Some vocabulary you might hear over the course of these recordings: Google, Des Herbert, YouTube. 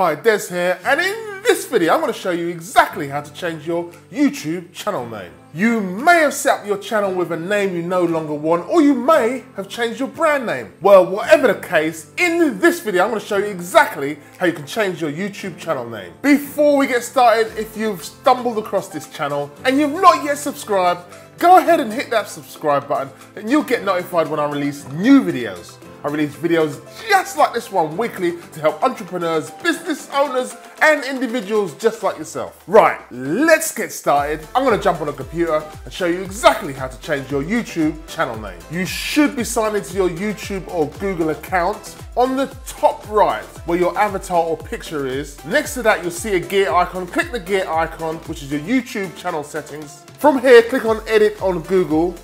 Hi, Des here, and in this video I'm going to show you exactly how to change your YouTube channel name. You may have set up your channel with a name you no longer want, or you may have changed your brand name. Well, whatever the case, in this video I'm going to show you exactly how you can change your YouTube channel name. Before we get started, if you've stumbled across this channel and you've not yet subscribed, go ahead and hit that subscribe button and you'll get notified when I release new videos. I release videos just like this one weekly to help entrepreneurs, business owners and individuals just like yourself. Right, let's get started. I'm going to jump on a computer and show you exactly how to change your YouTube channel name. You should be signed into your YouTube or Google account. On the top right, where your avatar or picture is, next to that you'll see a gear icon. Click the gear icon, which is your YouTube channel settings. From here, click on Edit on Google.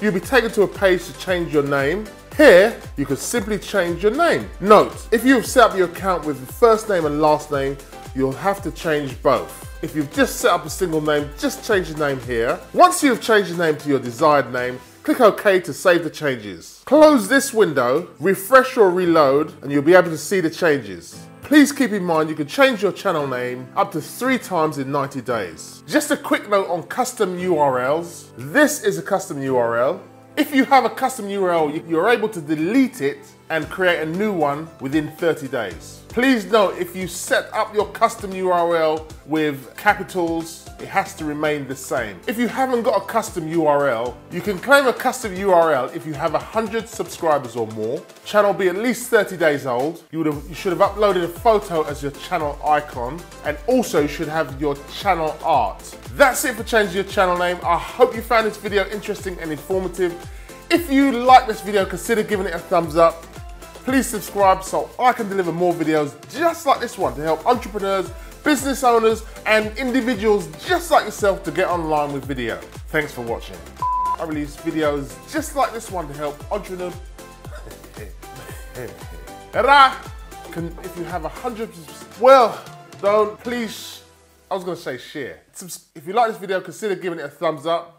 You'll be taken to a page to change your name. Here, you can simply change your name. Note, if you've set up your account with the first name and last name, you'll have to change both. If you've just set up a single name, just change your name here. Once you've changed your name to your desired name, click OK to save the changes. Close this window, refresh or reload, and you'll be able to see the changes. Please keep in mind you can change your channel name up to 3 times in 90 days. Just a quick note on custom URLs. This is a custom URL. If you have a custom URL, you're able to delete it and create a new one within 30 days. Please note, if you set up your custom URL with capitals, it has to remain the same. If you haven't got a custom URL, you can claim a custom URL if you have 100 subscribers or more, channel be at least 30 days old, you should have uploaded a photo as your channel icon, and also you should have your channel art. That's it for changing your channel name. I hope you found this video interesting and informative. If you like this video, consider giving it a thumbs up. Please subscribe so I can deliver more videos just like this one to help entrepreneurs, business owners and individuals just like yourself to get online with video. Thanks for watching. I release videos just like this one to help entrepreneurs. If you have 100, well, don't please. I was going to say share. If you like this video, consider giving it a thumbs up.